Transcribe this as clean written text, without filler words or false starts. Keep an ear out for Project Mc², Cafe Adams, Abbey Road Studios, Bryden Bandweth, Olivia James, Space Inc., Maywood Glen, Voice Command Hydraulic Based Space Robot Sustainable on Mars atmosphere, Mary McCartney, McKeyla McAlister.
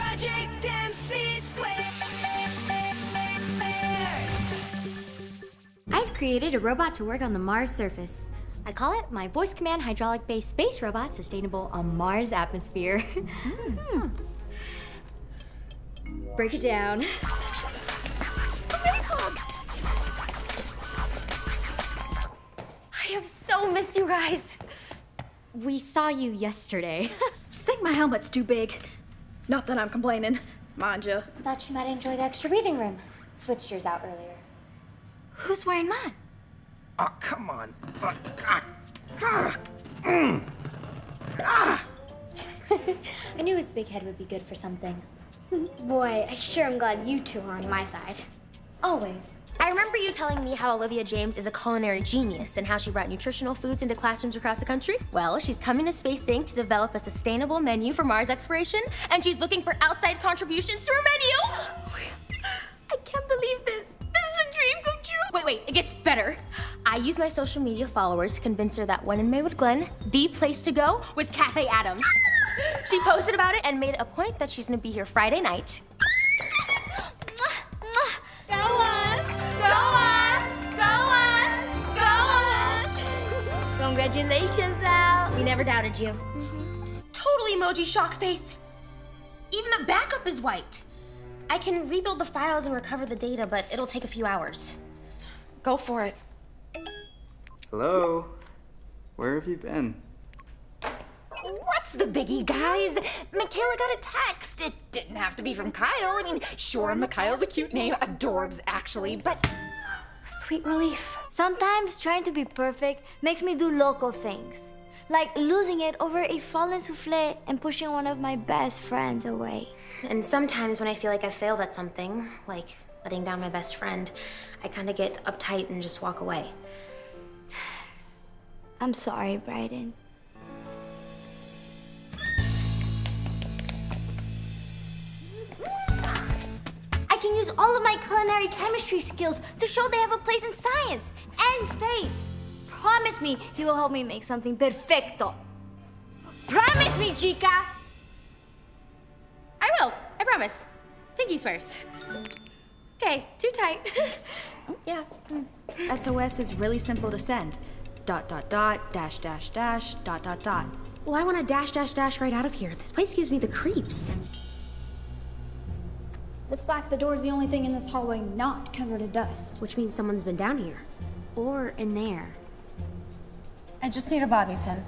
Project MC². I've created a robot to work on the Mars surface. I call it my Voice Command Hydraulic Based Space Robot Sustainable on Mars atmosphere. Break it down. I have so missed you guys. We saw you yesterday. I think my helmet's too big. Not that I'm complaining, mind you. Thought you might enjoy the extra breathing room. Switched yours out earlier. Who's wearing mine? Oh, come on. I knew his big head would be good for something. Boy, I sure am glad you two are on my side. Always. I remember you telling me how Olivia James is a culinary genius and how she brought nutritional foods into classrooms across the country. Well, she's coming to Space Inc. to develop a sustainable menu for Mars exploration, and she's looking for outside contributions to her menu. I can't believe this. This is a dream come true. Wait, it gets better. I used my social media followers to convince her that when in Maywood Glen, the place to go was Cafe Adams. She posted about it and made a point that she's gonna be here Friday night. Congratulations, Al. We never doubted you. Total emoji shock face. Even the backup is wiped. I can rebuild the files and recover the data, but it'll take a few hours. Go for it. Hello. Where have you been? What's the biggie, guys? McKeyla got a text. It didn't have to be from Kyle. I mean, sure, McKyle's a cute name. Adorbs, actually, but... sweet relief. Sometimes trying to be perfect makes me do local things, like losing it over a fallen souffle and pushing one of my best friends away. And sometimes when I feel like I failed at something, like letting down my best friend, I kind of get uptight and just walk away. I'm sorry, Bryden. Use all of my culinary chemistry skills to show they have a place in science and space. Promise me you will help me make something perfecto. Promise me, chica! I will. I promise. Pinky swears. Okay, too tight. Yeah. SOS is really simple to send. ... ... ... Well, I want to ... right out of here. This place gives me the creeps. Looks like the door's the only thing in this hallway not covered in dust. Which means someone's been down here. Or in there. I just need a bobby pin.